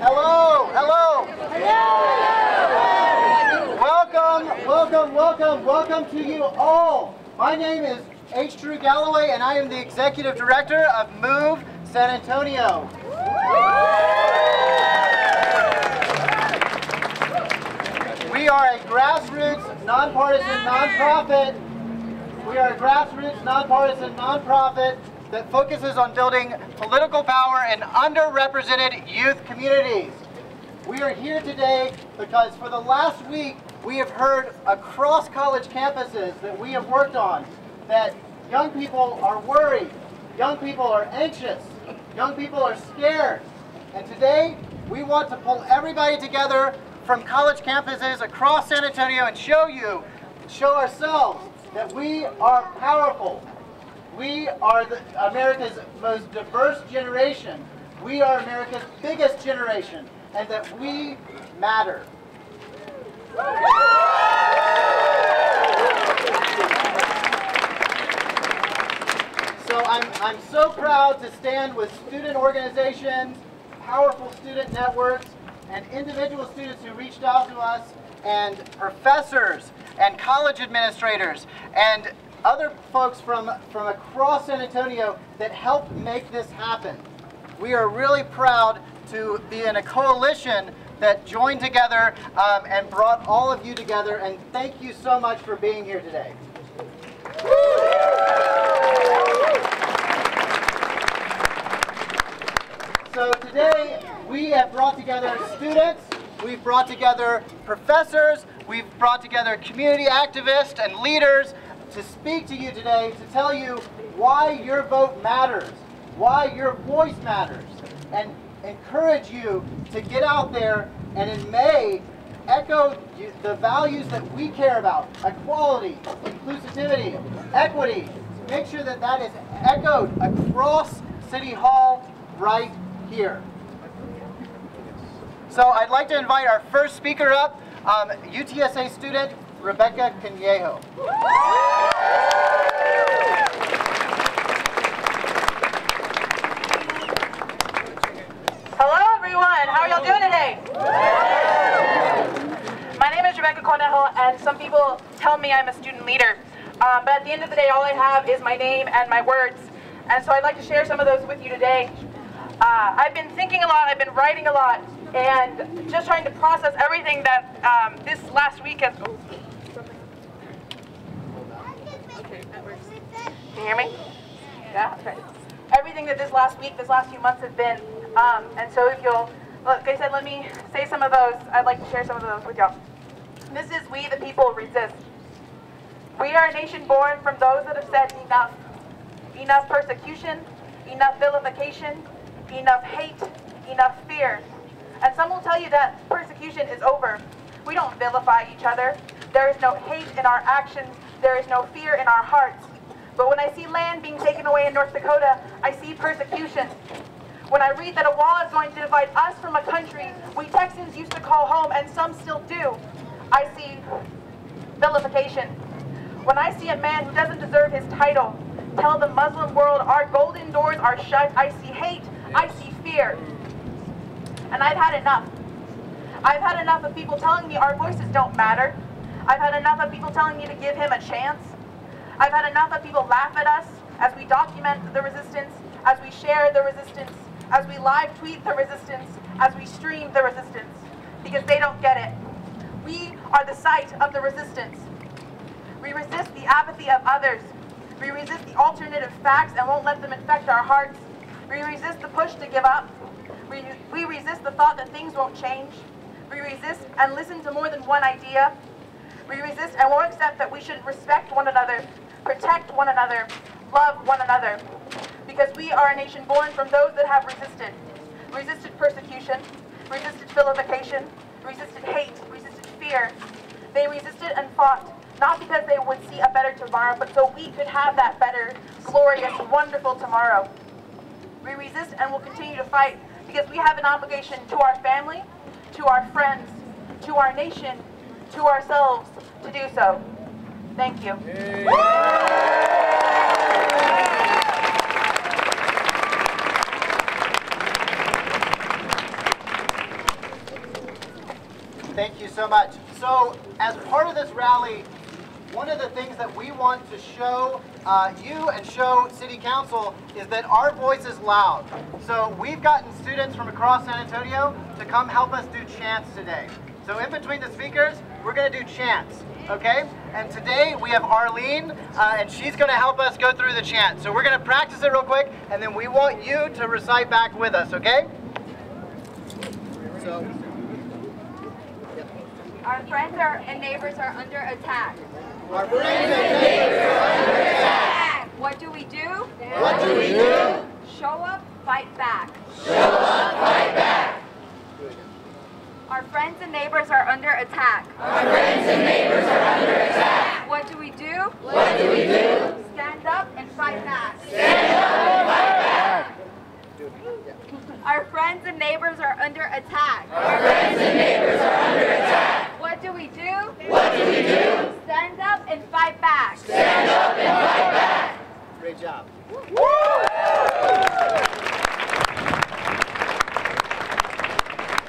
Hello, hello. Hello. Welcome, welcome, welcome, welcome to you all. My name is H. Drew Galloway, and I am the Executive Director of Move San Antonio. We are a grassroots, nonpartisan, nonprofit. That focuses on building political power in underrepresented youth communities. We are here today because for the last week, we have heard across college campuses that we have worked on that young people are worried, young people are anxious, young people are scared. And today, we want to pull everybody together from college campuses across San Antonio and show ourselves that we are powerful. We are America's most diverse generation. We are America's biggest generation, and that we matter. So I'm so proud to stand with student organizations, powerful student networks, and individual students who reached out to us, and professors, and college administrators, and other folks from across San Antonio that helped make this happen. We are really proud to be in a coalition that joined together and brought all of you together, and thank you so much for being here today. So today we have brought together students, we've brought together professors, we've brought together community activists and leaders to speak to you today, to tell you why your vote matters, why your voice matters, and encourage you to get out there and in May echo the values that we care about: equality, inclusivity, equity. Make sure that that is echoed across City Hall right here. So I'd like to invite our first speaker up, UTSA student Rebecca Cornejo. Hello everyone, how are y'all doing today? My name is Rebecca Cornejo, and some people tell me I'm a student leader, but at the end of the day all I have is my name and my words, and so I'd like to share some of those with you today. I've been thinking a lot, I've been writing a lot, and just trying to process everything that this last week has... Can you hear me? Yeah, that's right. Everything that this last week, this last few months have been, and so if you'll, like I said, let me say some of those, I'd like to share some of those with y'all. This is We the People Resist. We are a nation born from those that have said enough. Enough persecution, enough vilification, enough hate, enough fear. And some will tell you that persecution is over. We don't vilify each other. There is no hate in our actions. There is no fear in our hearts. But when I see land being taken away in North Dakota, I see persecution. When I read that a wall is going to divide us from a country we Texans used to call home, and some still do, I see vilification. When I see a man who doesn't deserve his title tell the Muslim world our golden doors are shut, I see hate, I see fear. And I've had enough. I've had enough of people telling me our voices don't matter. I've had enough of people telling me to give him a chance. I've had enough of people laugh at us as we document the resistance, as we share the resistance, as we live tweet the resistance, as we stream the resistance, because they don't get it. We are the site of the resistance. We resist the apathy of others. We resist the alternative facts and won't let them infect our hearts. We resist the push to give up. We resist the thought that things won't change. We resist and listen to more than one idea. We resist and won't accept that we should respect one another, protect one another, love one another, because we are a nation born from those that have resisted. Resisted persecution, resisted vilification, resisted hate, resisted fear. They resisted and fought, not because they would see a better tomorrow, but so we could have that better, glorious, wonderful tomorrow. We resist and will continue to fight because we have an obligation to our family, to our friends, to our nation, to ourselves, to do so. Thank you. Thank you so much. So, as part of this rally, one of the things that we want to show you and show City Council is that our voice is loud. So we've gotten students from across San Antonio to come help us do chants today. So in between the speakers, we're going to do chants, okay? And today we have Arlene, and she's going to help us go through the chant. So we're going to practice it real quick, and then we want you to recite back with us, okay? So. Our friends and neighbors are under attack. Our friends and neighbors are under attack. What do we do? What do we do? Show up, fight back. Show up, fight back. Our friends and neighbors are under attack. Our friends and neighbors are under attack. What do we do? What do we do? Stand up and fight back. Stand up and fight back. Our friends and neighbors are under attack. Our friends and neighbors are under attack. What do we do? What do we do? Stand up and fight back. Stand up and fight back. Great job. Woo!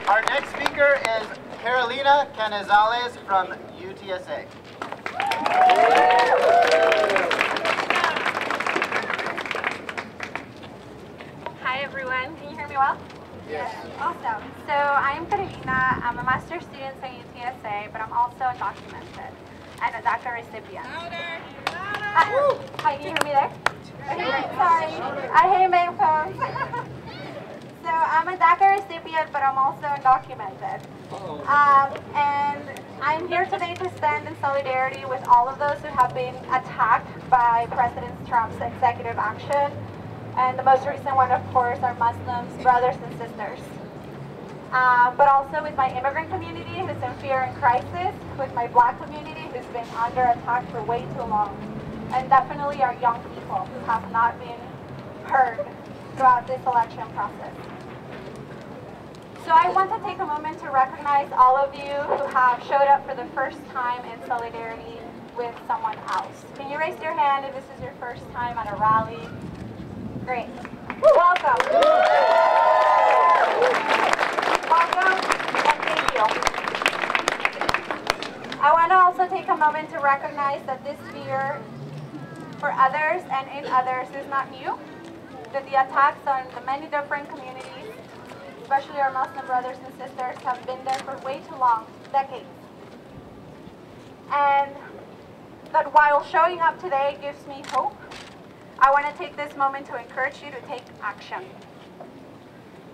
Our next speaker is Carolina Canizales from UTSA. Hi everyone, can you hear me well? Yes. Awesome. So I'm Carolina. I'm a master's student at UTSA, but I'm also documented and a DACA recipient. Louder! Louder! Hi, can you hear me there? Okay, sorry. I hate my phone. So I'm a DACA recipient, but I'm also undocumented. And I'm here today to stand in solidarity with all of those who have been attacked by President Trump's executive action. And the most recent one, of course, are Muslims, brothers and sisters. But also with my immigrant community who's in fear and crisis, with my Black community who's been under attack for way too long, and definitely our young people who have not been heard throughout this election process. So I want to take a moment to recognize all of you who have showed up for the first time in solidarity with someone else. Can you raise your hand if this is your first time at a rally? Great. Welcome. Welcome and thank you. I want to also take a moment to recognize that this fear for others and in others is not new. That the attacks on the many different communities, especially our Muslim brothers and sisters, have been there for way too long, decades. And that while showing up today gives me hope, I want to take this moment to encourage you to take action.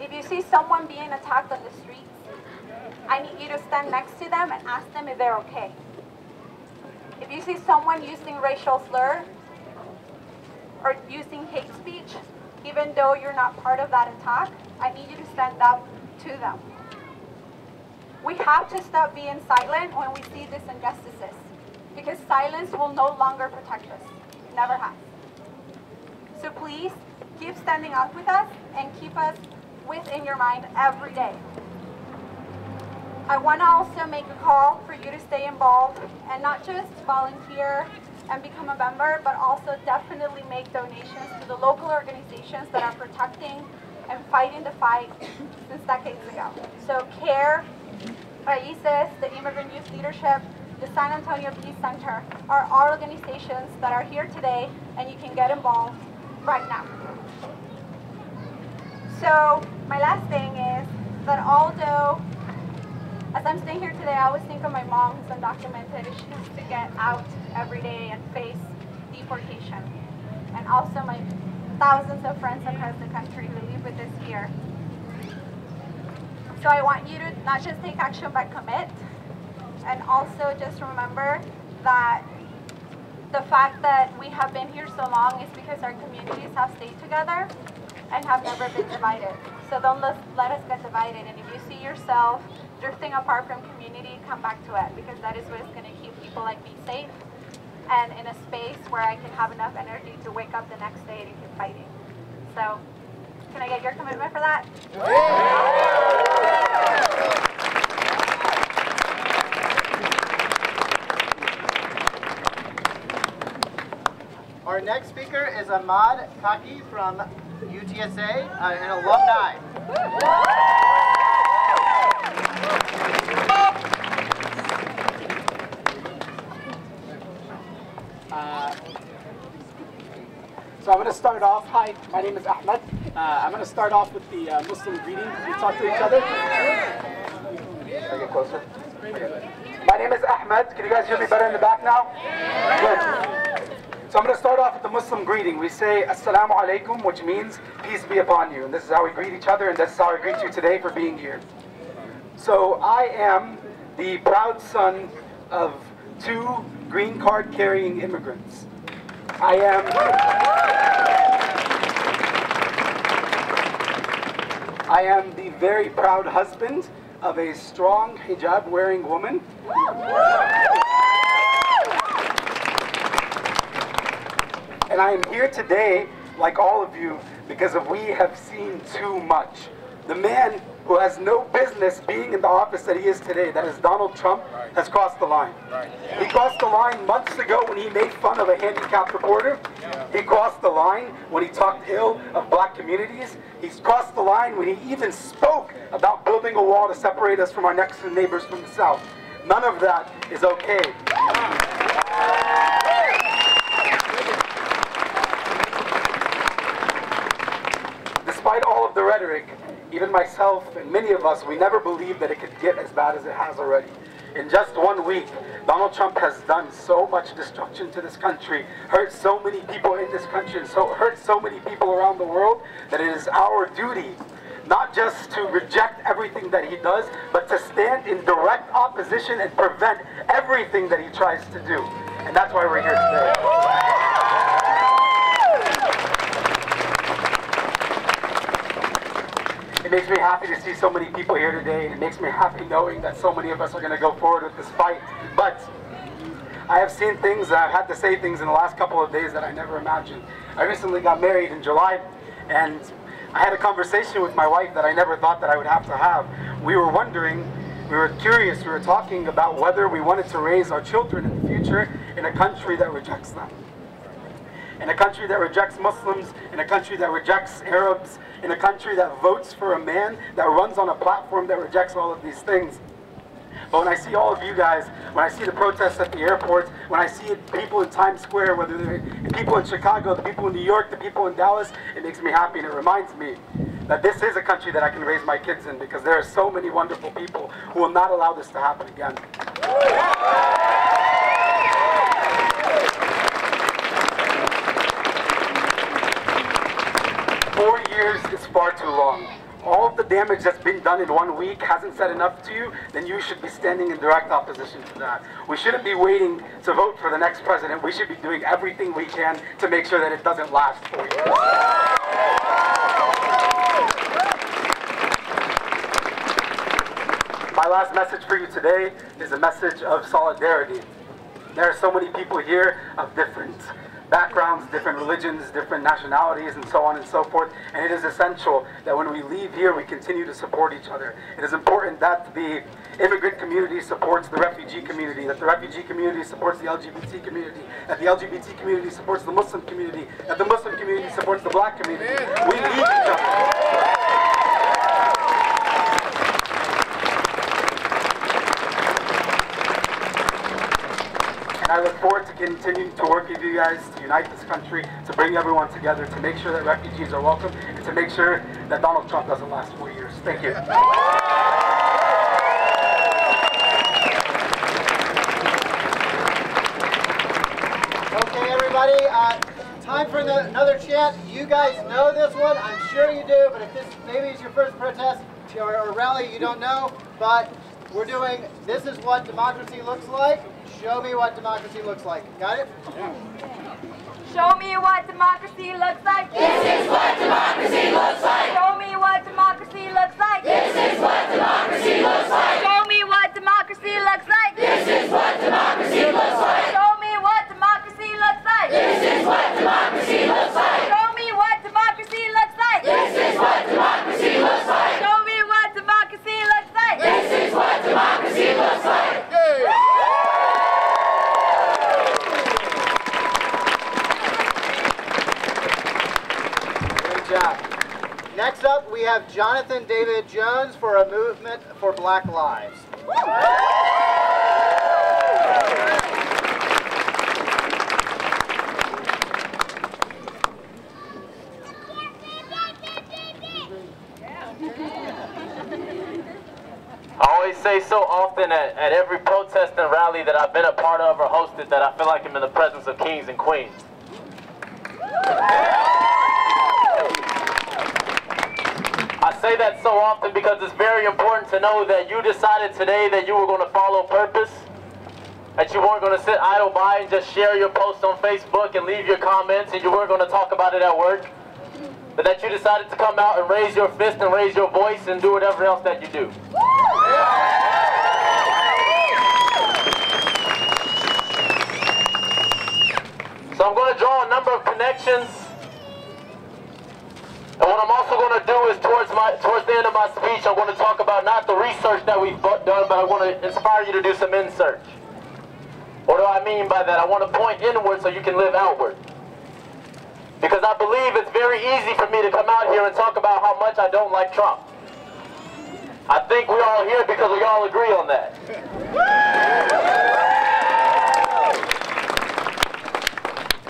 If you see someone being attacked on the streets, I need you to stand next to them and ask them if they're okay. If you see someone using racial slur or using hate speech, even though you're not part of that attack, I need you to stand up to them. We have to stop being silent when we see these injustices, because silence will no longer protect us. It never has. So please, keep standing up with us and keep us within your mind every day. I want to also make a call for you to stay involved and not just volunteer and become a member, but also definitely make donations to the local organizations that are protecting and fighting the fight since decades ago. So CARE, RAICES, the Immigrant Youth Leadership, the San Antonio Peace Center are our organizations that are here today, and you can get involved right now. So my last thing is that although, as I'm staying here today, I always think of my mom who's undocumented, and she has to get out every day and face deportation. And also my thousands of friends across the country who live with this fear. So I want you to not just take action, but commit. And also just remember that the fact that we have been here so long is because our communities have stayed together and have never been divided. So don't let us get divided. And if you see yourself drifting apart from community, come back to it, because that is what is going to keep people like me safe and in a space where I can have enough energy to wake up the next day and keep fighting. So can I get your commitment for that? next speaker is Ahmad Khaki from UTSA, an alumni. So I'm going to start off. Hi, my name is Ahmad. I'm going to start off with the Muslim greeting. We talk to each other. Get closer. My name is Ahmad. Can you guys hear me better in the back now? Good. So I'm going to start off with the Muslim greeting. We say Assalamu alaikum, which means peace be upon you. And this is how we greet each other, and this is how I greet you today for being here. So I am the proud son of two green card carrying immigrants. I am the very proud husband of a strong hijab wearing woman. And I am here today, like all of you, because we have seen too much. The man who has no business being in the office that he is today, that is Donald Trump, has crossed the line. He crossed the line months ago when he made fun of a handicapped reporter. He crossed the line when he talked ill of black communities. He's crossed the line when he even spoke about building a wall to separate us from our next door neighbors from the South. None of that is okay. Despite all of the rhetoric, even myself and many of us, we never believed that it could get as bad as it has already. In just 1 week, Donald Trump has done so much destruction to this country, hurt so many people in this country, and hurt so many people around the world, that it is our duty not just to reject everything that he does, but to stand in direct opposition and prevent everything that he tries to do. And that's why we're here today. It makes me happy to see so many people here today, and it makes me happy knowing that so many of us are going to go forward with this fight. But I have seen things, I've had to say things in the last couple of days that I never imagined. I recently got married in July, and I had a conversation with my wife that I never thought that I would have to have. We were wondering, we were curious, we were talking about whether we wanted to raise our children in the future in a country that rejects them. In a country that rejects Muslims, in a country that rejects Arabs, in a country that votes for a man that runs on a platform that rejects all of these things. But when I see all of you guys, when I see the protests at the airports, when I see people in Times Square, whether they're the people in Chicago, the people in New York, the people in Dallas, it makes me happy, and it reminds me that this is a country that I can raise my kids in, because there are so many wonderful people who will not allow this to happen again. It's far too long. All of the damage that's been done in 1 week hasn't said enough to you, then you should be standing in direct opposition to that. We shouldn't be waiting to vote for the next president. We should be doing everything we can to make sure that it doesn't last 4 years. My last message for you today is a message of solidarity. There are so many people here of different backgrounds, different religions, different nationalities, and so on and so forth. And it is essential that when we leave here, we continue to support each other. It is important that the immigrant community supports the refugee community, that the refugee community supports the LGBT community, that the LGBT community supports the Muslim community, that the Muslim community supports the black community. We need each other. I look forward to continuing to work with you guys to unite this country, to bring everyone together, to make sure that refugees are welcome, and to make sure that Donald Trump doesn't last 4 years. Thank you. Okay, everybody, time for another chant. You guys know this one, I'm sure you do, but if this maybe is your first protest or rally, you don't know, but we're doing, this is what democracy looks like. Show me what democracy looks like. Got it? Yeah. Show me what democracy looks like. This is what democracy looks like. Show me what democracy looks like. This is what democracy looks like. Show me what democracy looks like. This is what democracy looks like. Show me what democracy looks like. This is what democracy looks like. Show me what democracy looks like. This is what democracy looks like. Show me what democracy looks like. This is what democracy looks like. have Jonathan David Jones for a movement for Black Lives. I always say so often at every protest and rally that I've been a part of or hosted that I feel like I'm in the presence of kings and queens. I say that so often because it's very important to know that you decided today that you were going to follow purpose, that you weren't going to sit idle by and just share your post on Facebook and leave your comments, and you weren't going to talk about it at work, but that you decided to come out and raise your fist and raise your voice and do whatever else that you do. So I'm going to draw a number of connections, and what I'm also going to do is towards the end of my speech, I'm going to talk about not the research that we've done, but I want to inspire you to do some in-search. What do I mean by that? I want to point inward so you can live outward. Because I believe it's very easy for me to come out here and talk about how much I don't like Trump. I think we're all here because we all agree on that.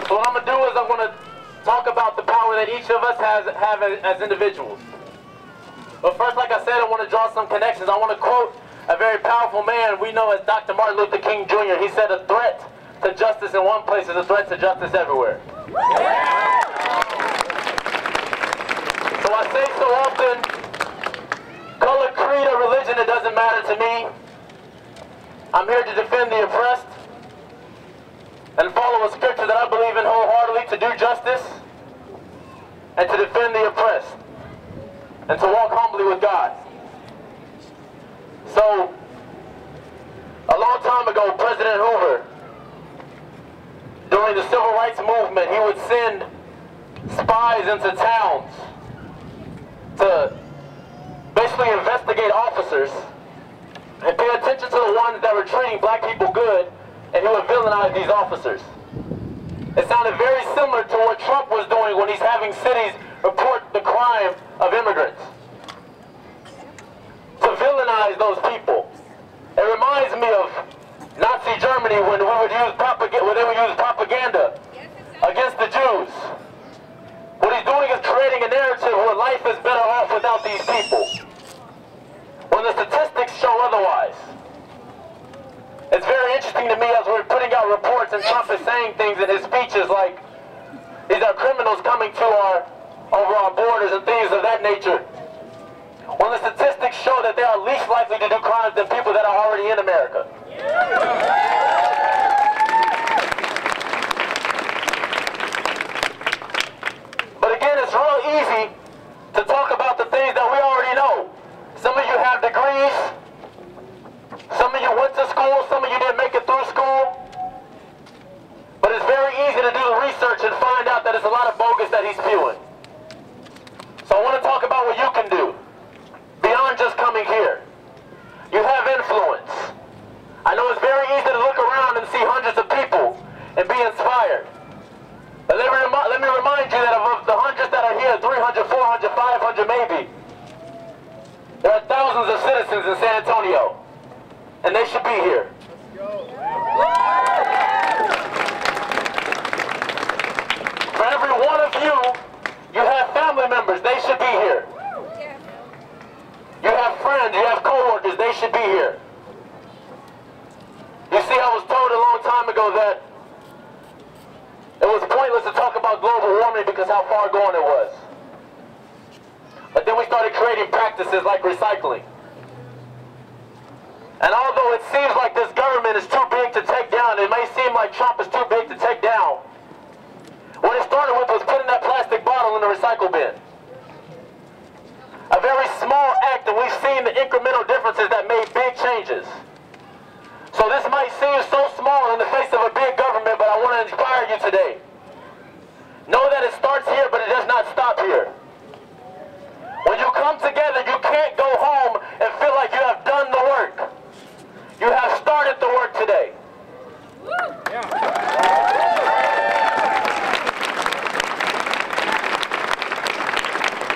So what I'm going to do is I'm going to talk about the power that each of us have as individuals. But first, like I said, I want to draw some connections. I want to quote a very powerful man we know as Dr. Martin Luther King Jr. He said, "A threat to justice in one place is a threat to justice everywhere." So I say so often, color, creed, or religion, it doesn't matter to me. I'm here to defend the oppressed and follow a scripture that I believe in wholeheartedly, to do justice and to defend the oppressed and to walk humbly with God. So, a long time ago, President Hoover, during the Civil Rights Movement, he would send spies into towns to basically investigate officers and pay attention to the ones that were treating black people good, and he would villainize these officers. It sounded very similar to what Trump was doing when he's having cities report the crime of immigrants. To villainize those people. It reminds me of Nazi Germany when they would use propaganda against the Jews. What he's doing is creating a narrative where life is better off without these people, when the statistics show otherwise. It's very interesting to me as we're putting out reports and Trump is saying things in his speeches like, these are criminals coming to over our borders and things of that nature, when the statistics show that they are least likely to do crimes than people that are already in America. But again, it's real easy to talk about the things that we already know. Some of you have degrees. Some of you went to school, some of you didn't make it through school. But it's very easy to do the research and find out that it's a lot of bogus that he's spewing. So I want to talk about what you can do, beyond just coming here. You have influence. I know it's very easy to look around and see hundreds of people and be inspired. But let me remind you that of the hundreds that are here, 300, 400, 500 maybe, there are thousands of citizens in San Antonio. And they should be here. For every one of you, you have family members. They should be here. You have friends. You have coworkers. They should be here. You see, I was told a long time ago that it was pointless to talk about global warming because how far gone it was. But then we started creating practices like recycling. And although it seems like this government is too big to take down, it may seem like Trump is too big to take down, what it started with was putting that plastic bottle in the recycle bin. A very small act, and we've seen the incremental differences that made big changes. So this might seem so small in the face of a big government, but I want to inspire you today. Know that it starts here, but it does not stop here. When you come together, you can't go home and feel like you have done the work. You have started the work today. Yeah.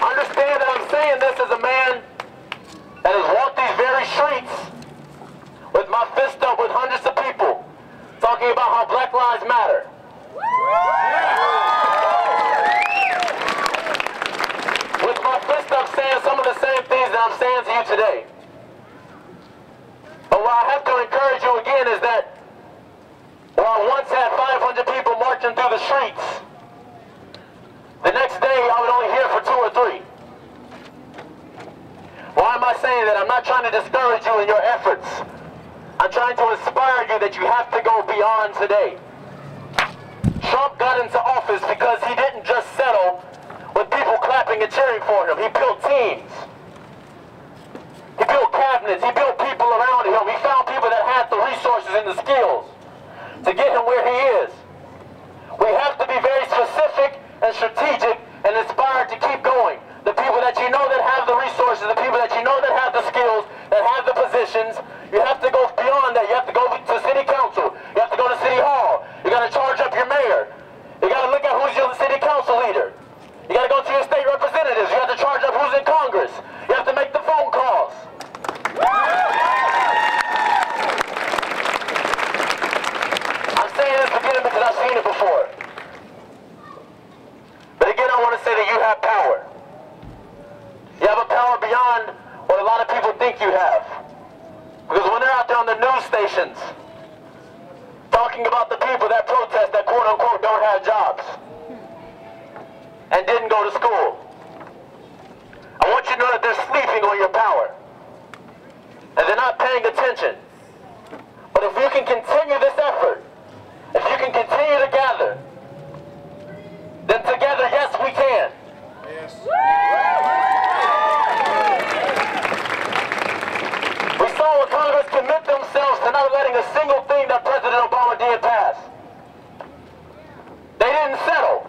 Understand that I'm saying this streets. The next day, I would only hear for 2 or 3. Why am I saying that? I'm not trying to discourage you in your efforts. I'm trying to inspire you that you have to go beyond today. Trump got into office because he didn't just settle with people clapping and cheering for him. He built teams. He built cabinets. He built people around him. He found people that had the resources and the skills to get him where he is. We have to be very specific and strategic and inspired to keep going. The people that you know that have the resources, the people that you know that have the skills, that have the positions, you have to go beyond that. You have to go to city council. You have to go to city hall. You got to charge up your mayor. You got to look at who's your city council leader. You got to go to your state representatives. You have to charge up who's in Congress. You have to make the phone calls. I'm saying this again because I've seen it before. But again, I want to say that you have power. You have a power beyond what a lot of people think you have. Because when they're out there on the news stations, talking about the people that protest that quote unquote don't have jobs and didn't go to school, I want you to know that they're sleeping on your power. And they're not paying attention. But if you can continue this effort, if you can continue to gather, then together, yes, we can. Yes. We saw what Congress commit themselves to not letting a single thing that President Obama did pass. They didn't settle.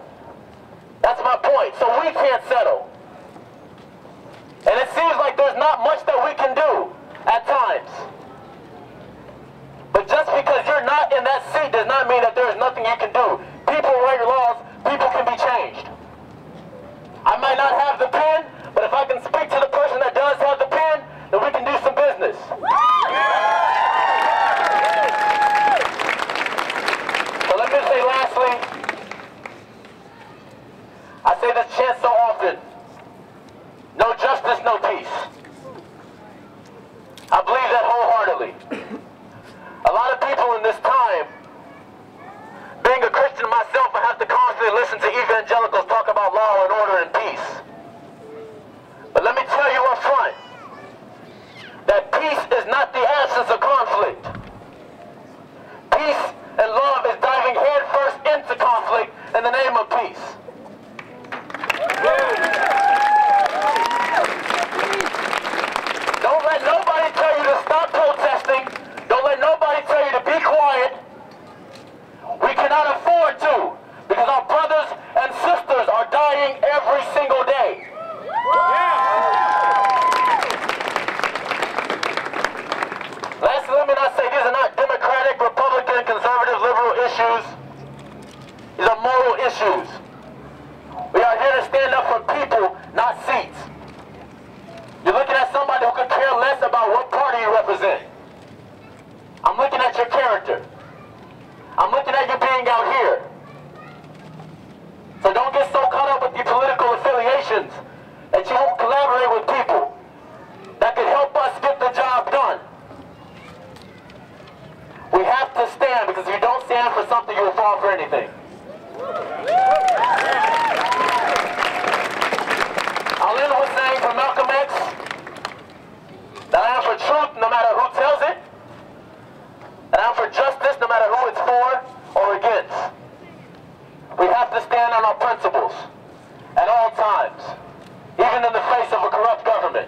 That's my point. So we can't settle. And it seems like there's not much that we can do at times. But just because you're not in that seat does not mean that there's nothing you can do. People write laws, people can be changed. I might not have the pen, but if I can speak to the person that does have the pen, then we can do some business. So let me say lastly, I say this chant so often, no justice, no peace. I believe that wholeheartedly. A lot of people in this time, being a Christian myself, I have to constantly listen to evangelicals talk about law and order and peace. But let me tell you up front, that peace is not the absence of conflict. Peace and love is diving headfirst into conflict in the name of peace. Don't let nobody tell you to stop protesting. Don't let nobody tell you to be quiet. We cannot afford to, because our brothers and sisters are dying every single day. Yeah. Lastly, let me not say these are not democratic, Republican, conservative, liberal issues. These are moral issues. We are here to stand up for people, not seats. You're looking at somebody who could care less about what party you represent. I'm looking at your character. I'm looking at you being out here. So don't get so caught up with your political affiliations that you won't collaborate with people that could help us get the job done. We have to stand, because if you don't stand for something, you'll fall for anything. I'll end with saying from Malcolm X that I am for truth no matter who tells it. And I'm for justice no matter who it's for or against. We have to stand on our principles at all times, even in the face of a corrupt government.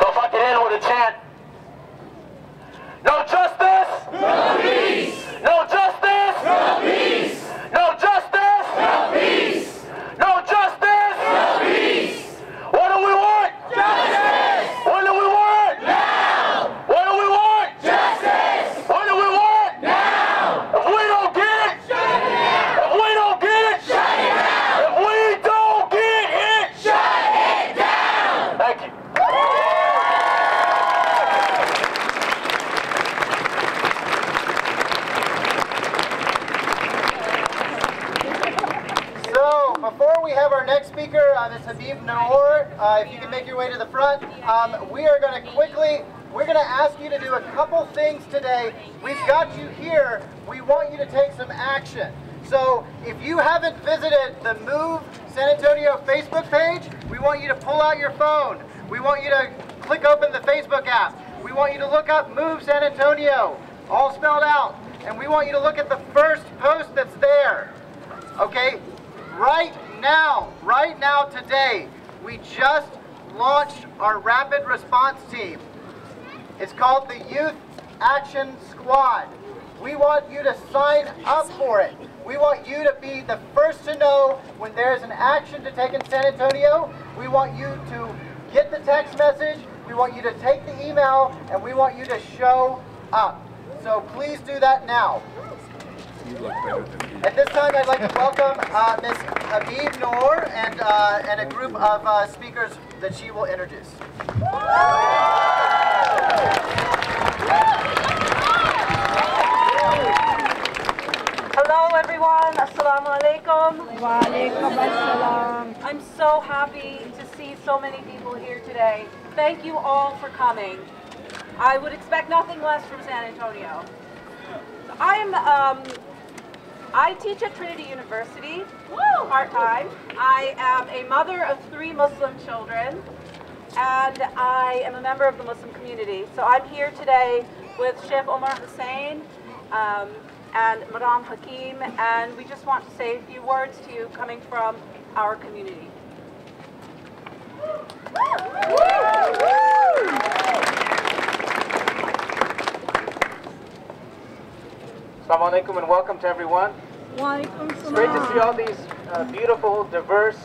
So if I could end with a chant, no justice, no peace. No justice, no peace. No justice, no peace. No justice, no peace. What do we want? Justice. What do we want? Now. What do we want? Justice! What do we want? Now! If we don't get it, shut it down! If we don't get it, shut it down! If we don't get it, shut it down! Thank you. So, before we have our next speaker, this is Habib Noor. If you can make your way to the front, we are going to quickly... We're going to ask you to do a couple things today. We've got you here. We want you to take some action. So if you haven't visited the Move San Antonio Facebook page, we want you to pull out your phone. We want you to click open the Facebook app. We want you to look up Move San Antonio, all spelled out. And we want you to look at the first post that's there. Okay? Right now today, we just launched our rapid response team. It's called the Youth Action Squad. We want you to sign up for it. We want you to be the first to know when there's an action to take in San Antonio. We want you to get the text message. We want you to take the email, and we want you to show up. So please do that now. At this time, I'd like to welcome Ms. Habib Noor and a group of speakers that she will introduce. Hello, everyone. Assalamu alaikum. Wa alaikum assalam. I'm so happy to see so many people here today. Thank you all for coming. I would expect nothing less from San Antonio. So I teach at Trinity University part-time. I am a mother of 3 Muslim children, and I am a member of the Muslim community. So I'm here today with Sheikh Omar Hussain and Maram Hakim, and we just want to say a few words to you coming from our community. Assalamu alaikum and welcome to everyone. It's great to see all these beautiful, diverse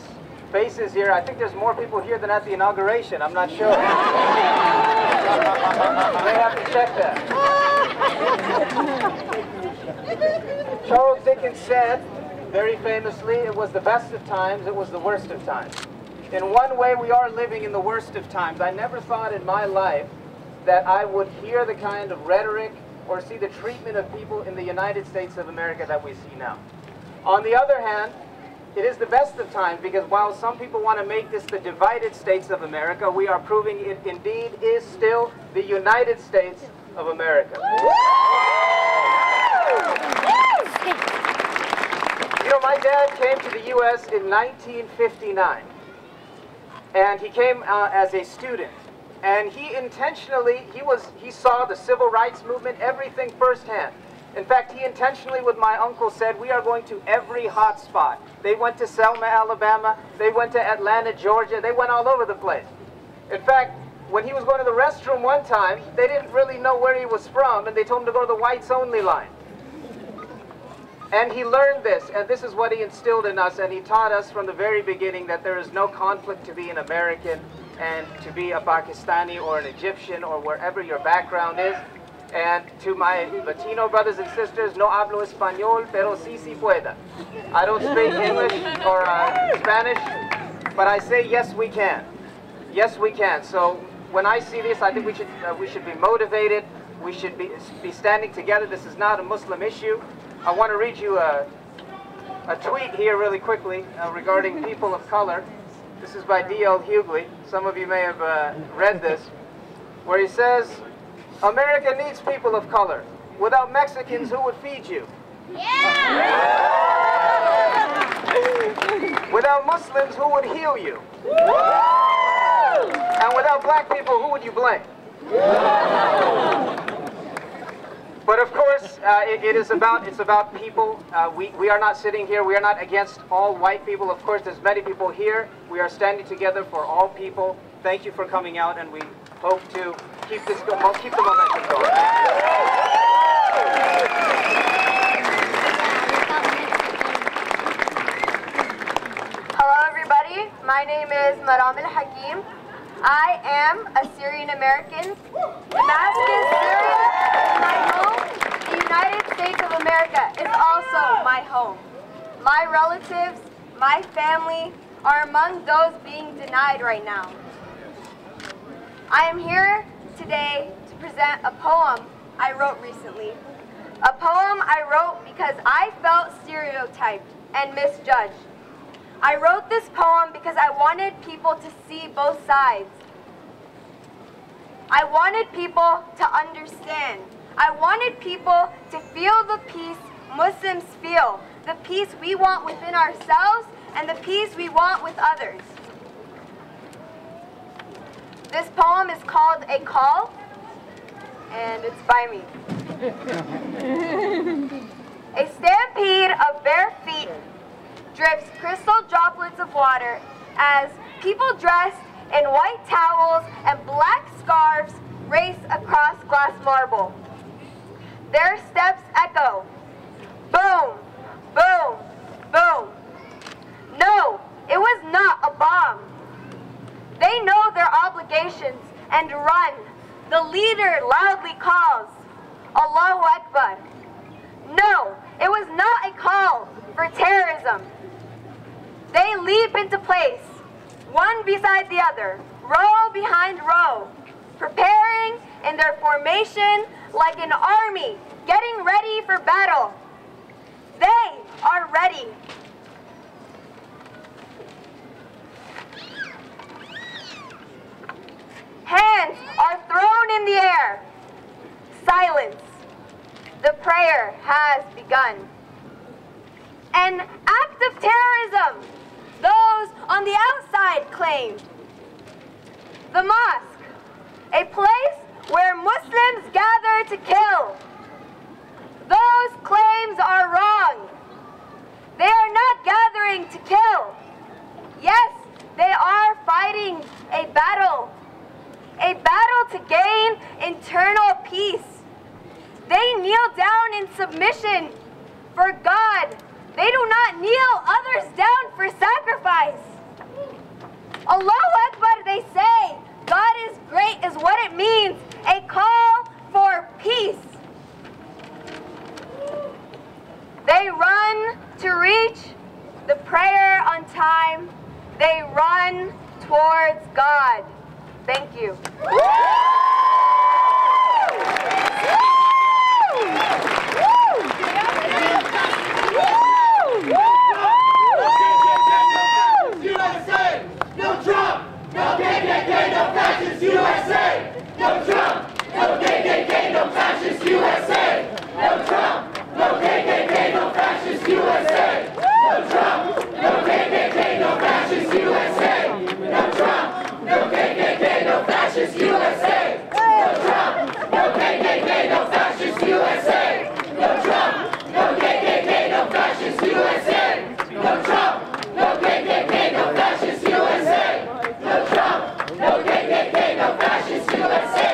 faces here. I think there's more people here than at the inauguration. I'm not sure. They have to check that. Charles Dickens said, very famously, it was the best of times, it was the worst of times. In one way, we are living in the worst of times. I never thought in my life that I would hear the kind of rhetoric or see the treatment of people in the United States of America that we see now. On the other hand, it is the best of times because while some people want to make this the divided states of America, we are proving it indeed is still the United States of America. You know, my dad came to the U.S. in 1959, and he came as a student. And he intentionally, he saw the civil rights movement, everything firsthand. In fact, he intentionally, with my uncle, said, we are going to every hot spot. They went to Selma, Alabama. They went to Atlanta, Georgia. They went all over the place. In fact, when he was going to the restroom one time, they didn't really know where he was from, and they told him to go to the whites only line. And he learned this, and this is what he instilled in us, and he taught us from the very beginning that there is no conflict to be an American and to be a Pakistani or an Egyptian or wherever your background is. And to my Latino brothers and sisters, no hablo español, pero sí, sí pueda. I don't speak English or Spanish, but I say yes, we can. Yes, we can. So when I see this, I think we should be motivated. We should be standing together. This is not a Muslim issue. I want to read you a tweet here really quickly regarding people of color. This is by D.L. Hughley. Some of you may have read this, where he says, America needs people of color. Without Mexicans, who would feed you? Yeah! Without Muslims, who would heal you? And without black people, who would you blame? But of course, it's about people. We are not sitting here. We are not against all white people. Of course, there's many people here. We are standing together for all people. Thank you for coming out, and we hope to keep this keep the momentum going. Hello, everybody. My name is Maram Al-Hakim. I am a Syrian-American. Damascus, Syria is my home. The United States of America is also my home. My relatives, my family are among those being denied right now. I am here today to present a poem I wrote recently. A poem I wrote because I felt stereotyped and misjudged. I wrote this poem because I wanted people to see both sides. I wanted people to understand. I wanted people to feel the peace Muslims feel the peace we want within ourselves and the peace we want with others. This poem is called A Call, and it's by me. A stampede of bare feet drips crystal droplets of water as people dressed in white towels and black scarves race across glass marble. Their steps echo. Boom, boom, boom. No, it was not a bomb. They know their obligations and run. The leader loudly calls, Allahu Akbar. No, it was not a call for terrorism. They leap into place, one beside the other, row behind row, preparing in their formation like an army, getting ready for battle. They are ready. Hands are thrown in the air. Silence. The prayer has begun. An act of terrorism, those on the outside claim. The mosque, a place where Muslims gather to kill. Those claims are wrong. They are not gathering to kill. Yes, they are fighting a battle. A battle to gain internal peace. They kneel down in submission for God. They do not kneel others down for sacrifice. Allahu Akbar, they say. God is great is what it means. A call for peace. They run to reach the prayer on time. They run towards God. Thank you. USA! No Trump! No KKK! No fascist USA! No Trump! No KKK! No fascist USA! No Trump! No KKK! No fascist USA! No Trump! No KKK! No fascist USA! No Trump! No KKK! No fascist USA! No Trump! No KKK! No fascist USA! No Trump! No KKK! No fascist USA! No Trump! No KKK, no fascist USA! No Trump! No KKK, no fascist USA!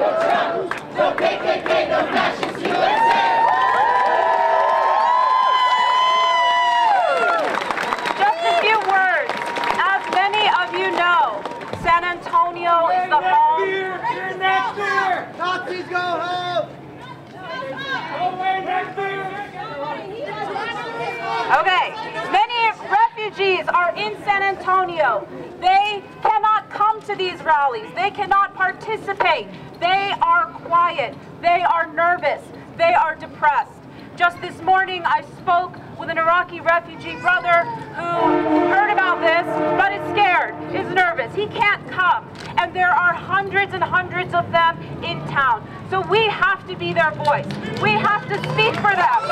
No Trump! No KKK, no fascist USA! Just a few words. As many of you know, San Antonio is the home. You're next year! Nazis go home! Away next year! Okay. Many refugees are in San Antonio. They cannot come to these rallies. They cannot participate. They are quiet. They are nervous. They are depressed. Just this morning, I spoke with an Iraqi refugee brother who heard about this, but is scared, is nervous. He can't come. And there are hundreds and hundreds of them in town. So we have to be their voice. We have to speak for them.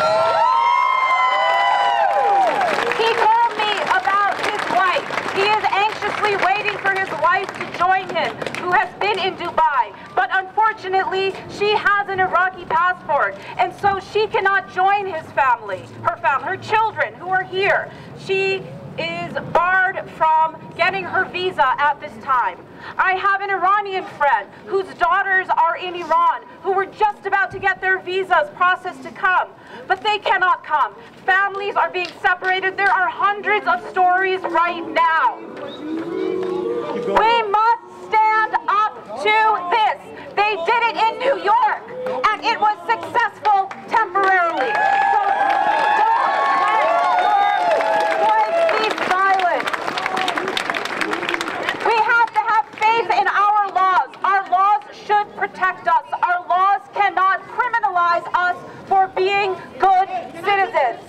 He told me about his wife. He is anxiously waiting for his wife to join him, who has been in Dubai. But unfortunately, she has an Iraqi passport, and so she cannot join his family, her children who are here. She is barred from getting her visa at this time. I have an Iranian friend whose daughters are in Iran, who were just about to get their visas processed to come, but they cannot come. Families are being separated. There are hundreds of stories right now. We must stand up to this. They did it in New York, and it was successful temporarily. So in our laws. Our laws should protect us. Our laws cannot criminalize us for being good citizens. Yeah,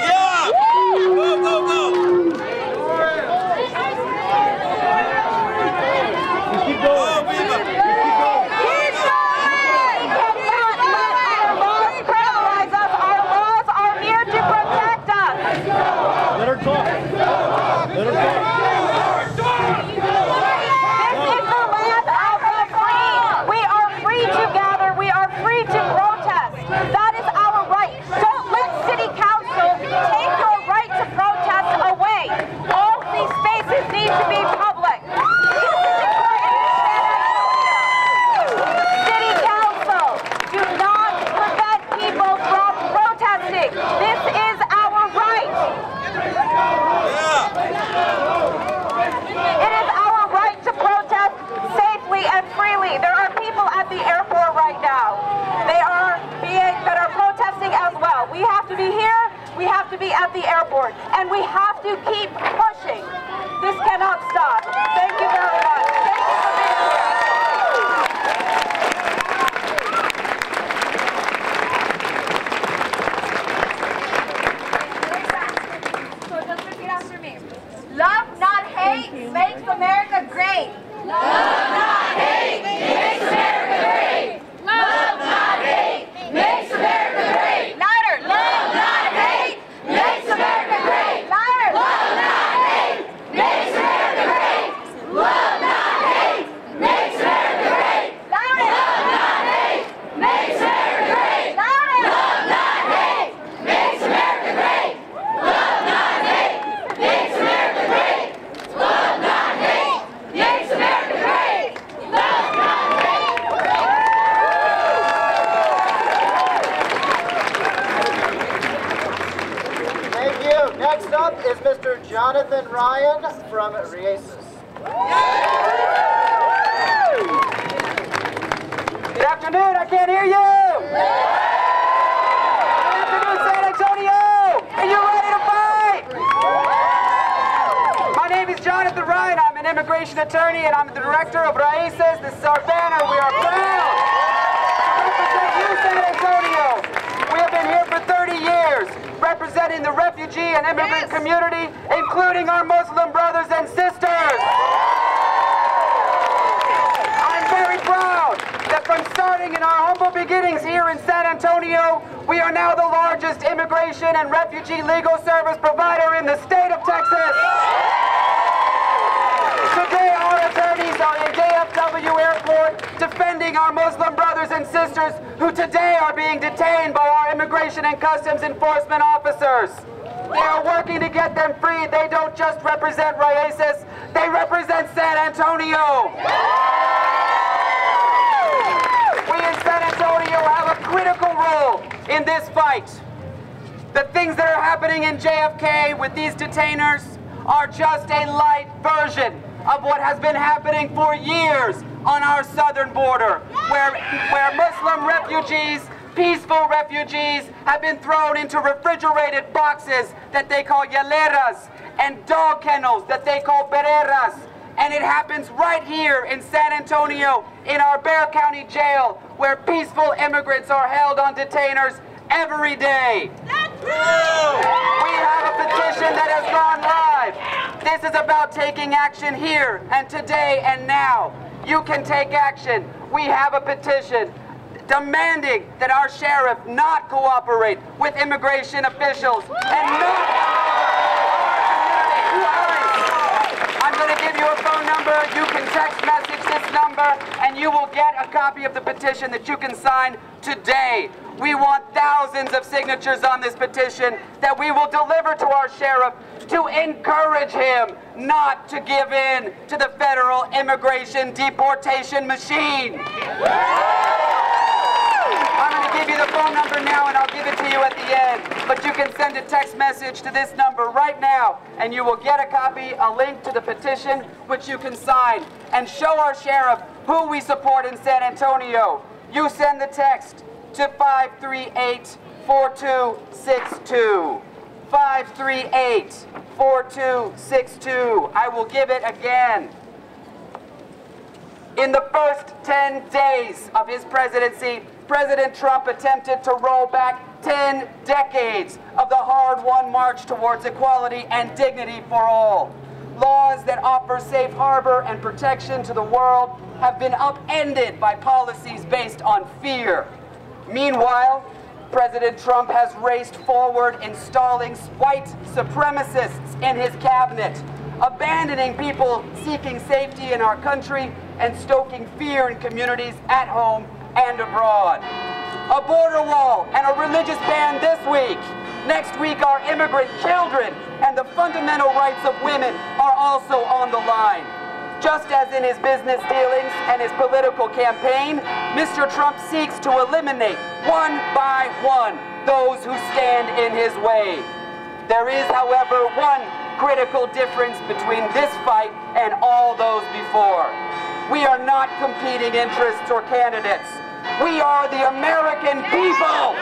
yeah. Go, go, go. Keep going. Keep going. We cannot let our laws criminalize us. to be at the airport, and we have to keep pushing. This cannot stop. Thank you very much. Thank you for being here. Just repeat after me. Love, not hate, makes America great. Love, not hate, makes America great. Love, not hate, makes America great. Louder. Love, not hate, makes America great. Louder. Love, not hate, makes America great. Love, not hate, makes America great. Louder. Love, not hate, makes America great. Louder. Love, not hate, makes America great. Love, not hate, makes America great. Love, not hate, makes America great. Love, not hate. Thank you. Next up is Mr. Jonathan Ryan from RAICES. Good afternoon, I can't hear you! Good afternoon, San Antonio! Are you ready to fight? My name is Jonathan Ryan. I'm an immigration attorney and I'm the director of RAICES. This is our banner. We are proud to represent you, San Antonio. We have been here for 30 years, representing the refugee and immigrant community, including our Muslim brothers and sisters. I'm very proud that from starting in our humble beginnings here in San Antonio, we are now the largest immigration and refugee legal service provider in the state of Texas. Today, our attorneys are in JFW Airport defending our Muslim brothers and sisters who today are being detained by our Immigration and Customs Enforcement officers. They are working to get them free. They don't just represent RAICES, they represent San Antonio. We in San Antonio have a critical role in this fight. The things that are happening in JFK with these detainers are just a light version of what has been happening for years on our southern border, where Muslim refugees, peaceful refugees, have been thrown into refrigerated boxes that they call yaleras and dog kennels that they call pereras. And it happens right here in San Antonio, in our Bexar County Jail, where peaceful immigrants are held on detainers every day. We have a petition that has gone live. This is about taking action here and today and now. You can take action. We have a petition demanding that our sheriff not cooperate with immigration officials and I'm going to give you a phone number. You can text message this number and you will get a copy of the petition that you can sign today. We want thousands of signatures on this petition that we will deliver to our sheriff to encourage him not to give in to the federal immigration deportation machine. I'm going to give you the phone number now and I'll give it to you at the end. But you can send a text message to this number right now and you will get a copy, a link to the petition which you can sign and show our sheriff who we support in San Antonio. You send the text to 538-4262. 538-4262. I will give it again. In the first 10 days of his presidency, President Trump attempted to roll back 10 decades of the hard-won march towards equality and dignity for all. Laws that offer safe harbor and protection to the world have been upended by policies based on fear. Meanwhile, President Trump has raced forward, installing white supremacists in his cabinet, abandoning people seeking safety in our country and stoking fear in communities at home and abroad. A border wall and a religious ban this week. Next week, our immigrant children and the fundamental rights of women are also on the line. Just as in his business dealings and his political campaign, Mr. Trump seeks to eliminate, one by one, those who stand in his way. There is, however, one critical difference between this fight and all those before. We are not competing interests or candidates. We are the American people.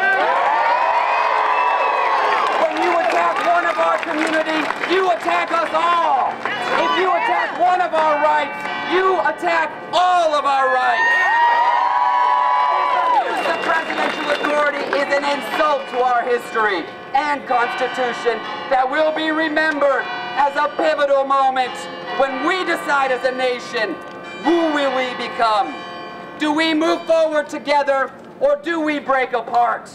When When you attack one of our community, you attack us all. If you attack one of our rights, you attack all of our rights. This abuse of presidential authority is an insult to our history and Constitution that will be remembered as a pivotal moment when we decide as a nation, who will we become? Do we move forward together or do we break apart?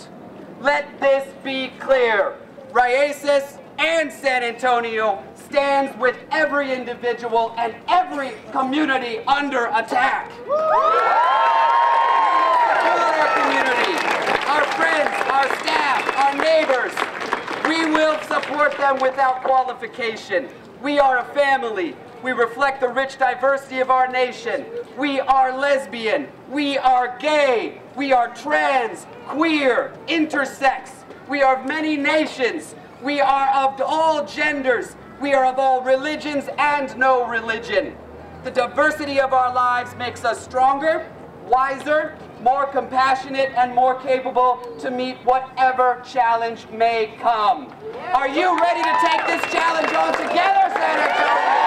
Let this be clear. RAICES and San Antonio stands with every individual and every community under attack. We will support our community, our friends, our staff, our neighbors. We will support them without qualification. We are a family. We reflect the rich diversity of our nation. We are lesbian, we are gay, we are trans, queer, intersex. We are of many nations. We are of all genders. We are of all religions and no religion. The diversity of our lives makes us stronger, wiser, more compassionate, and more capable to meet whatever challenge may come. Are you ready to take this challenge on together, San Antonio?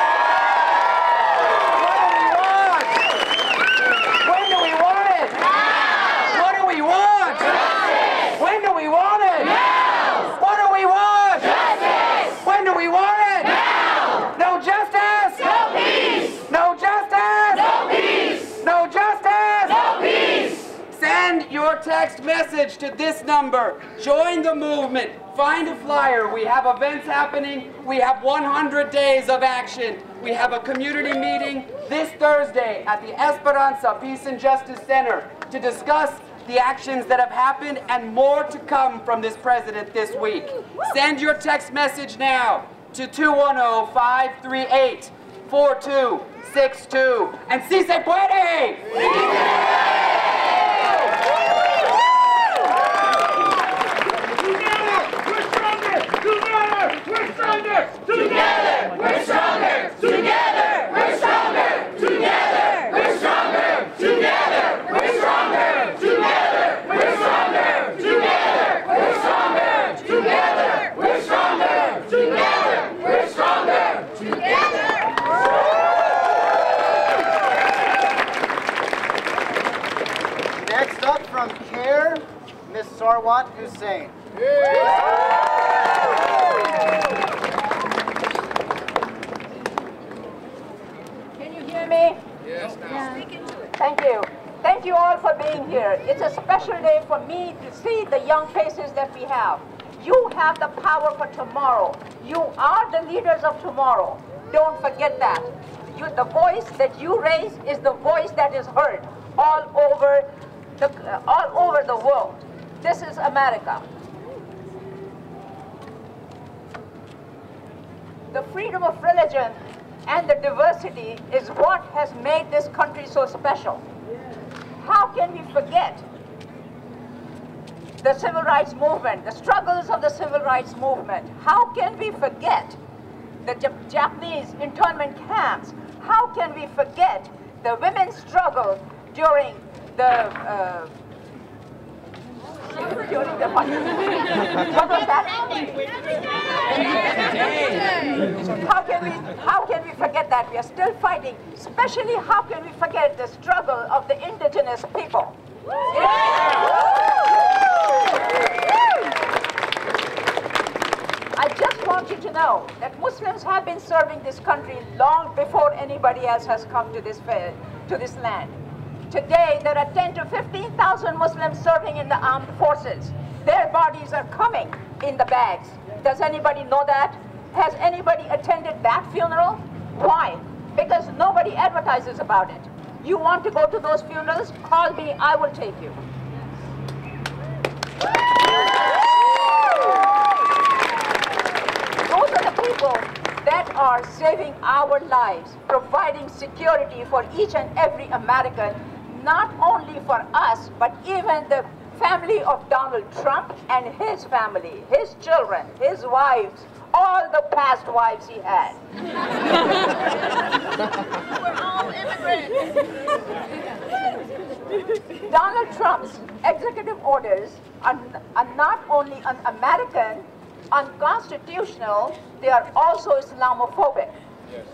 Text message to this number. Join the movement. Find a flyer. We have events happening. We have 100 days of action. We have a community meeting this Thursday at the Esperanza Peace and Justice Center to discuss the actions that have happened and more to come from this president this week. Send your text message now to 210-538-4262 and si se puede! Yeah. Together, we're stronger! Together, we're stronger! Together, we're stronger! Together, we're stronger! Together, we're stronger! Together, we're stronger! Together, we're stronger! Together, we're stronger! Together! Next up from CARE, Ms. Sarwat Hussain. Thank you. Thank you all for being here. It's a special day for me to see the young faces that we have. You have the power for tomorrow. You are the leaders of tomorrow. Don't forget that. The voice that you raise is the voice that is heard all over the world. This is America. The freedom of religion and the diversity is what has made this country so special. How can we forget the civil rights movement, the struggles of the civil rights movement? How can we forget the Japanese internment camps? How can we forget the women's struggle How can we forget that? We are still fighting. Especially, how can we forget the struggle of the indigenous people? I just want you to know that Muslims have been serving this country long before anybody else has come to this land. Today, there are 10 to 15,000 Muslims serving in the armed forces. Their bodies are coming in the bags. Does anybody know that? Has anybody attended that funeral? Why? Because nobody advertises about it. You want to go to those funerals? Call me, I will take you. Those are the people that are saving our lives, providing security for each and every American, not only for us, but even the family of Donald Trump and his family, his children, his wives, all the past wives he had. We're all immigrants. Donald Trump's executive orders are not only un-American, unconstitutional, they are also Islamophobic. Yes.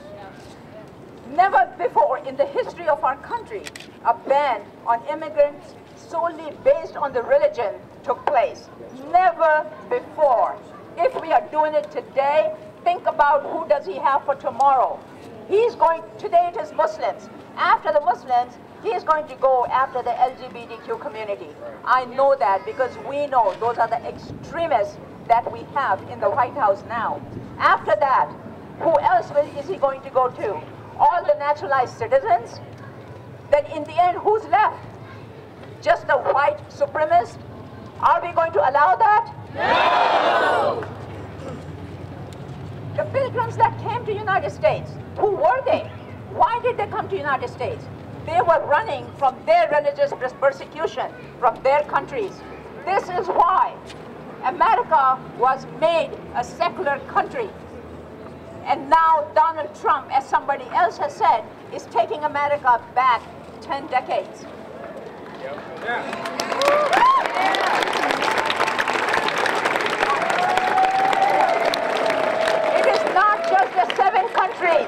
Never before in the history of our country, a ban on immigrants solely based on the religion took place. Never before. If we are doing it today, think about who does he have for tomorrow. He's going, today it is Muslims. After the Muslims, he is going to go after the LGBTQ community. I know that because we know those are the extremists that we have in the White House now. After that, who else is he going to go to? All the naturalized citizens? Then in the end, who's left? Just the white supremacists? Are we going to allow that? No! The pilgrims that came to United States, who were they? Why did they come to United States? They were running from their religious persecution, from their countries. This is why America was made a secular country. And now Donald Trump, as somebody else has said, is taking America back 10 decades. Yep. Yeah. It is not just the 7 countries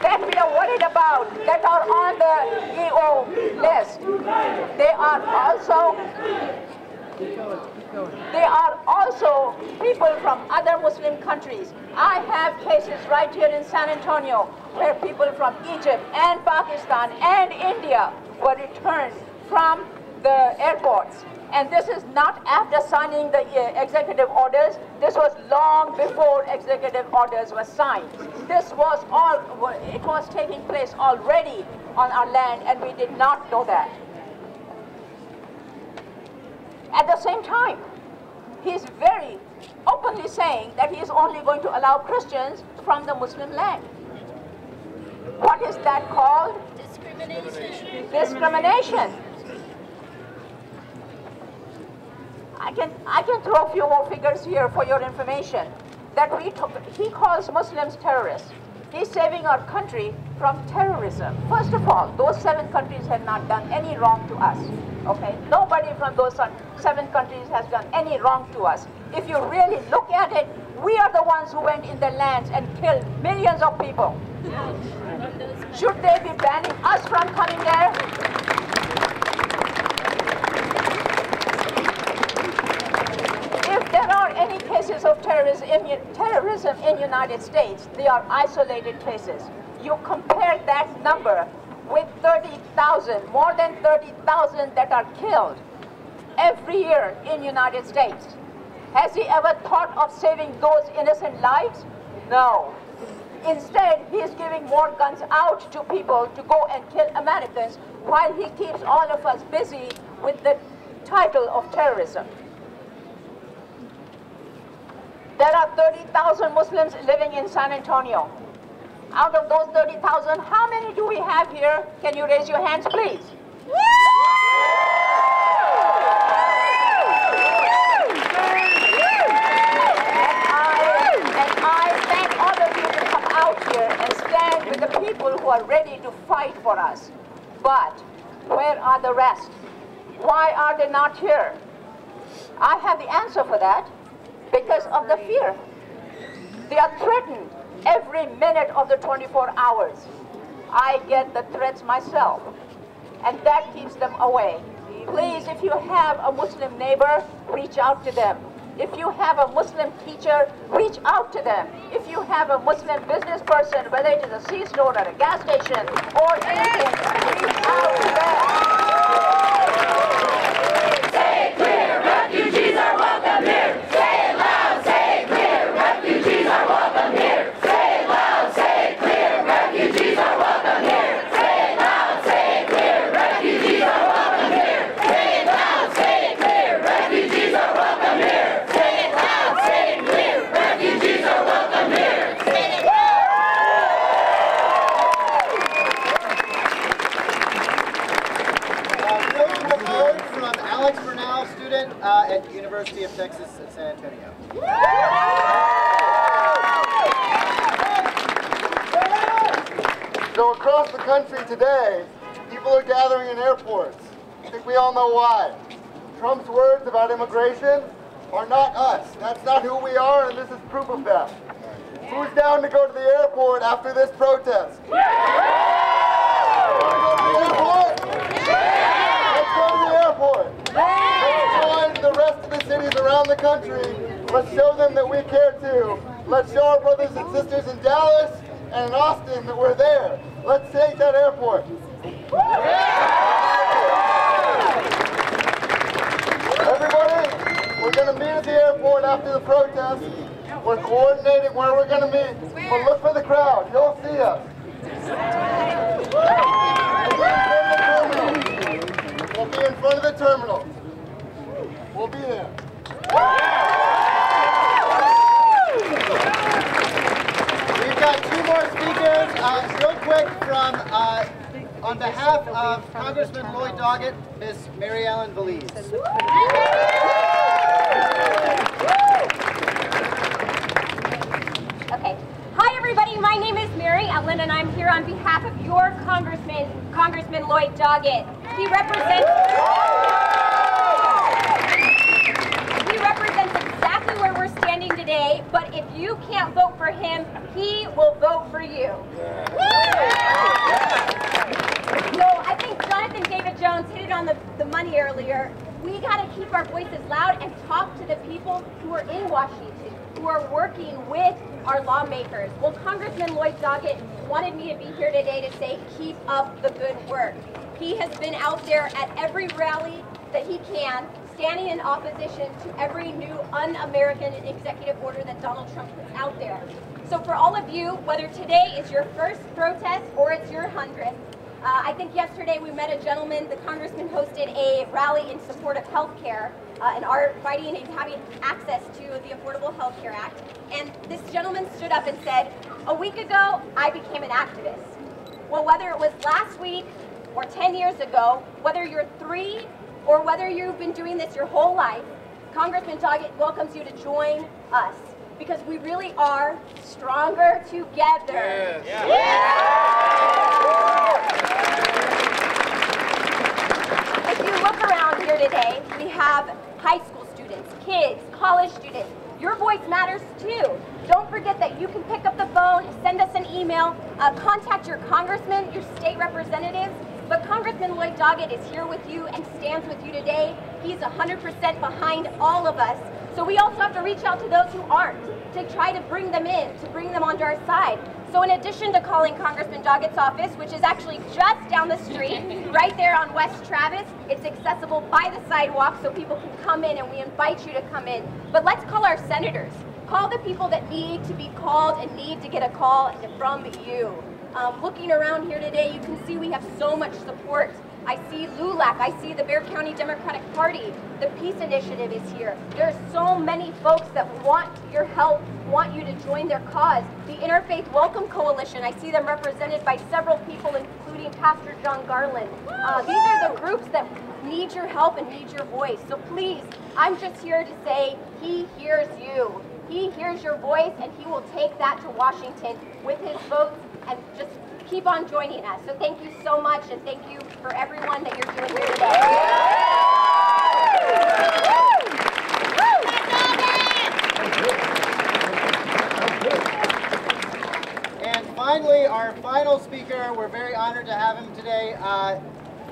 that we are worried about that are on the EO list. They are also people from other Muslim countries. I have cases right here in San Antonio where people from Egypt and Pakistan and India were returned from the airports. And this is not after signing the executive orders. This was long before executive orders were signed. This was all, it was taking place already on our land, and we did not know that. At the same time, he's very openly saying that he is only going to allow Christians from the Muslim land. What is that called? Discrimination. Discrimination. I can throw a few more figures here for your information. That he calls Muslims terrorists. He's saving our country from terrorism. First of all, those 7 countries have not done any wrong to us. Okay, nobody from those 7 countries has done any wrong to us. If you really look at it, we are the ones who went in their lands and killed millions of people. Should they be banning us from coming there? If there are any cases of terrorism in United States, they are isolated cases. You compare that number with 30,000, more than 30,000 that are killed every year in United States. Has he ever thought of saving those innocent lives? No. Instead, he is giving more guns out to people to go and kill Americans while he keeps all of us busy with the title of terrorism. There are 30,000 Muslims living in San Antonio. Out of those 30,000, how many do we have here? Can you raise your hands, please? Woo! And I thank all of you to come out here and stand with the people who are ready to fight for us. But where are the rest? Why are they not here? I have the answer for that. Because of the fear. They are threatened every minute of the 24 hours. I get the threats myself, and that keeps them away. Please, if you have a Muslim neighbor, reach out to them. If you have a Muslim teacher, reach out to them. If you have a Muslim business person, whether it is a C-store or a gas station or anything, reach out to them. Say it clear, refugees are welcome here. Say it loud, say it clear, refugees are welcome here. At the University of Texas at San Antonio. So across the country today, people are gathering in airports. I think we all know why. Trump's words about immigration are not us. That's not who we are, and this is proof of that. Who's down to go to the airport after this protest? Let's go to the airport. Let's join the rest of the cities around the country. Let's show them that we care too. Let's show our brothers and sisters in Dallas and in Austin that we're there. Let's take that airport. Everybody, we're gonna meet at the airport after the protest. We're coordinating where we're gonna meet, but look for the crowd. You'll see us. We'll be in front of the terminal. We'll be there. We've got two more speakers, real quick, from, on behalf of Congressman Lloyd Doggett, Miss Mary Ellen Belize. Okay. Hi everybody, my name is Mary Ellen and I'm here on behalf of your Congressman Lloyd Doggett. He represents exactly where we're standing today, but if you can't vote for him, he will vote for you. So I think Jonathan David Jones hit it on the money earlier. We got to keep our voices loud and talk to the people who are in Washington, who are working with our lawmakers. Well, Congressman Lloyd Doggett wanted me to be here today to say, keep up the good work. He has been out there at every rally that he can, standing in opposition to every new un-American executive order that Donald Trump puts out there. So for all of you, whether today is your first protest or it's your 100th, I think yesterday we met a gentleman, the congressman hosted a rally in support of health care and our fighting and having access to the Affordable Health Care Act. And this gentleman stood up and said, a week ago, I became an activist. Well, whether it was last week or 10 years ago, whether you're 3, or whether you've been doing this your whole life, Congressman Doggett welcomes you to join us because we really are stronger together. Yes. Yeah. Yeah. If you look around here today, we have high school students, kids, college students. Your voice matters too. Don't forget that you can pick up the phone, send us an email, contact your congressman, your state representatives. But Congressman Lloyd Doggett is here with you and stands with you today. He's 100% behind all of us. So we also have to reach out to those who aren't, to try to bring them in, to bring them onto our side. So in addition to calling Congressman Doggett's office, which is actually just down the street, right there on West Travis, it's accessible by the sidewalk so people can come in, and we invite you to come in. But let's call our senators. Call the people that need to be called and need to get a call from you. Looking around here today, you can see we have so much support. I see LULAC, I see the Bexar County Democratic Party, the Peace Initiative is here. There are so many folks that want your help, want you to join their cause. The Interfaith Welcome Coalition, I see them represented by several people, including Pastor John Garland. These are the groups that need your help and need your voice. So please, I'm just here to say, he hears you. He hears your voice, and he will take that to Washington with his votes. And just keep on joining us. So thank you so much, and thank you for everyone that you're doing here today. And finally, our final speaker, we're very honored to have him today,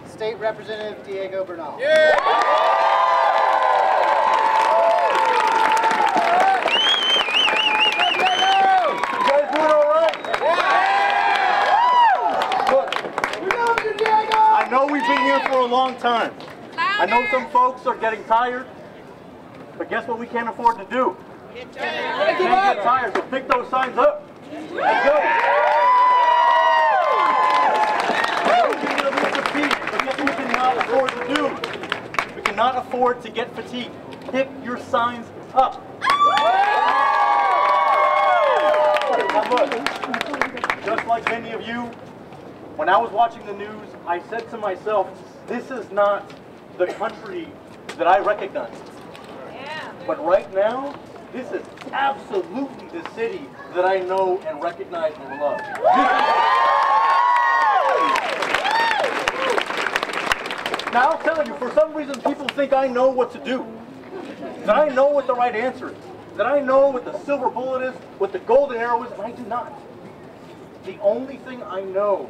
State Representative Diego Bernal. Yeah. For a long time. I know some folks are getting tired, but guess what we can't afford to do? Get tired. We can't get tired, so pick those signs up. Let's go. But guess what we cannot afford to do? We cannot afford to get fatigued. Pick your signs up. Now look, just like many of you, when I was watching the news, I said to myself, this is not the country that I recognize. Yeah. But right now, this is absolutely the city that I know and recognize and love. Now I'll tell you, for some reason people think I know what to do. that I know what the right answer is, that I know what the silver bullet is, what the golden arrow is, and I do not. The only thing I know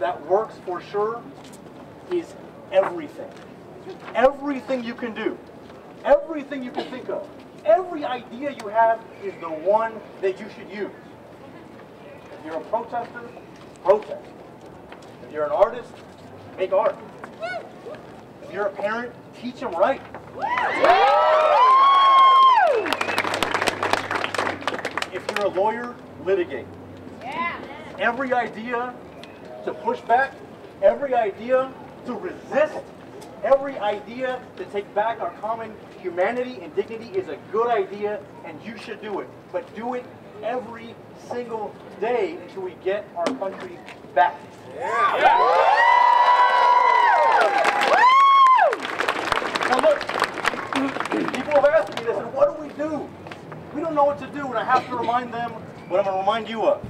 that works for sure is everything. Everything you can do, everything you can think of, every idea you have is the one that you should use. If you're a protester, protest. If you're an artist, make art. If you're a parent, teach them right. If you're a lawyer, litigate. Every idea to push back, every idea to resist, every idea to take back our common humanity and dignity is a good idea, and you should do it. But do it every single day until we get our country back. Yeah. Yeah. Now look, people have asked me, they said, what do? We don't know what to do, and I have to remind them what I'm going to remind you of.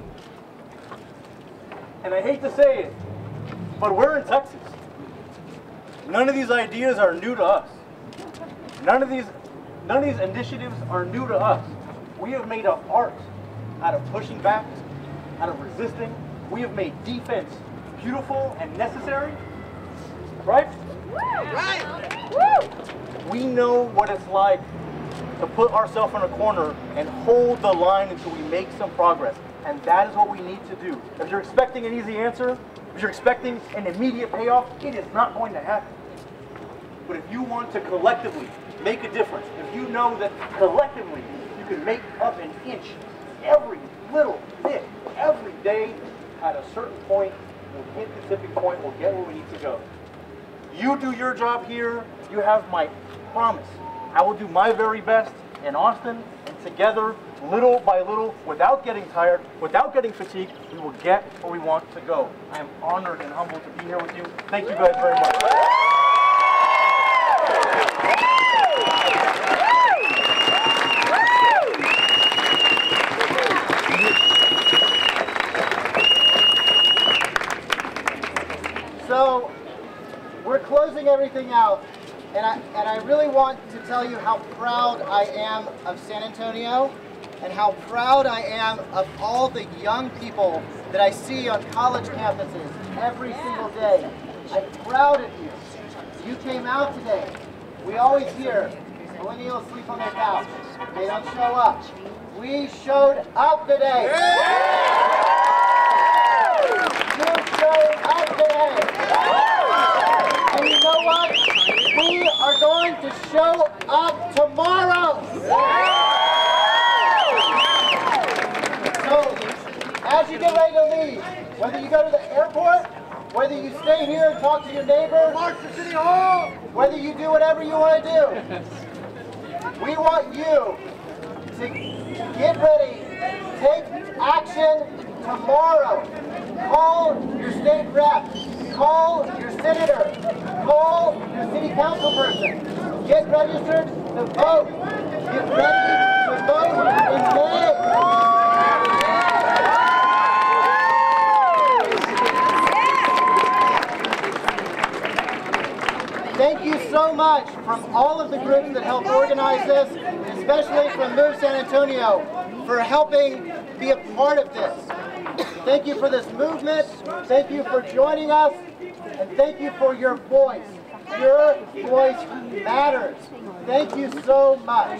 And I hate to say it, but we're in Texas. None of these ideas are new to us. None of these initiatives are new to us. We have made up art out of pushing back, out of resisting. We have made defense beautiful and necessary. Right? Right. We know what it's like to put ourselves in a corner and hold the line until we make some progress. And that is what we need to do. If you're expecting an easy answer, if you're expecting an immediate payoff, it is not going to happen. But if you want to collectively make a difference, if you know that collectively you can make up an inch every little bit, every day, at a certain point, we'll hit the tipping point, we'll get where we need to go. You do your job here, you have my promise. I will do my very best in Austin, and together, little by little, without getting tired, without getting fatigued, we will get where we want to go. I am honored and humbled to be here with you. Thank you guys very much. So, we're closing everything out, and I really want to tell you how proud I am of San Antonio, and how proud I am of all the young people that I see on college campuses every single day. I'm proud of you. You came out today. We always hear millennials sleep on their couch. They don't show up. We showed up today. You showed up today. And you know what? We are going to show up tomorrow. As you get ready to leave, whether you go to the airport, whether you stay here and talk to your neighbor, march to City Hall, whether you do whatever you want to do, we want you to get ready, take action tomorrow. Call your state rep, call your senator, call your city council person. Get registered to vote. Get ready to vote in May. Thank you so much from all of the groups that helped organize this, especially from Move San Antonio, for helping be a part of this. Thank you for this movement. Thank you for joining us. And thank you for your voice. Your voice matters. Thank you so much.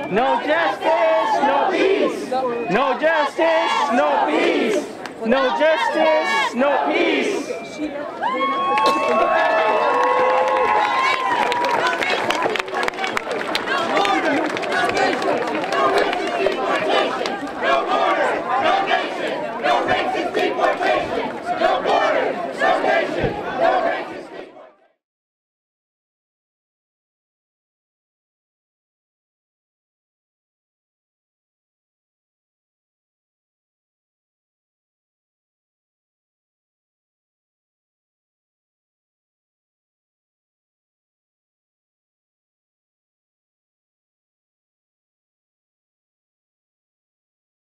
No justice, no peace. No justice, no peace. No justice, no peace.